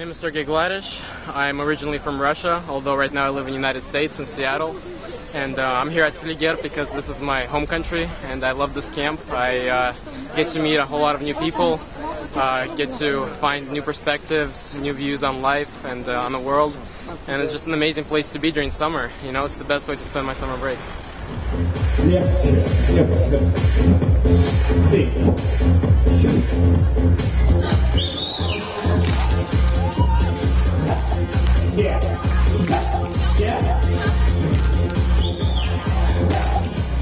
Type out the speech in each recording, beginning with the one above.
My name is Sergei Gladysh. I'm originally from Russia, although right now I live in the United States, in Seattle. And I'm here at Seliger because this is my home country, and I love this camp. I get to meet a whole lot of new people, get to find new perspectives, new views on life and on the world. And it's just an amazing place to be during summer. You know, it's the best way to spend my summer break.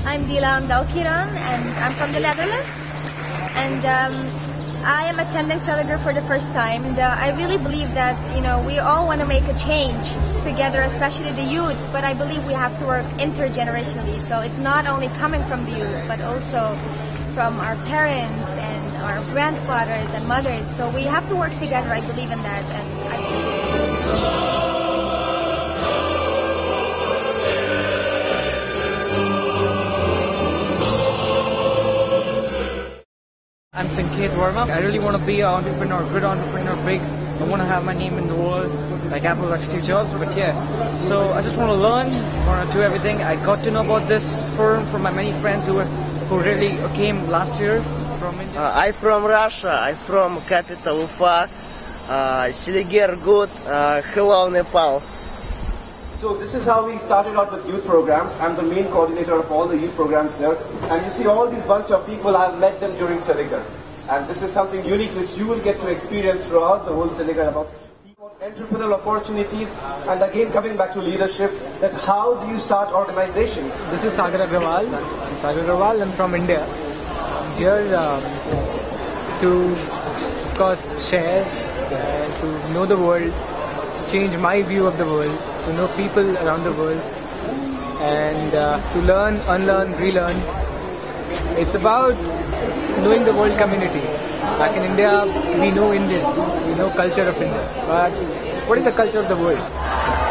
I'm Dylan Dalkiran, and I'm from the Netherlands, and I am attending Seliger for the first time, and I really believe that, you know, we all want to make a change together, especially the youth, but I believe we have to work intergenerationally, so it's not only coming from the youth, but also from our parents and our grandfathers and mothers, so we have to work together. I believe in that, and I believe I'm Sanket Warma. I really want to be an entrepreneur, good entrepreneur, big. I want to have my name in the world, like Apple, like Steve Jobs, but yeah. So I just want to learn, want to do everything. I got to know about this firm from my many friends who really came last year from India. I'm from Russia. I'm from capital Ufa. Seliger good. Hello Nepal. So this is how we started out with youth programs. I'm the main coordinator of all the youth programs here. And you see all these bunch of people, I've met them during Seliger. And this is something unique which you will get to experience throughout the whole Seliger about entrepreneurial opportunities, and again coming back to leadership, that how do you start organizations? This is Sagar Agrawal. I'm Sagar Agrawal, I'm from India. I'm here to, of course, share, to know the world, change my view of the world, to know people around the world, and to learn, unlearn, relearn. It's about knowing the world community. Back in India, we know Indians, we know culture of India. But what is the culture of the world?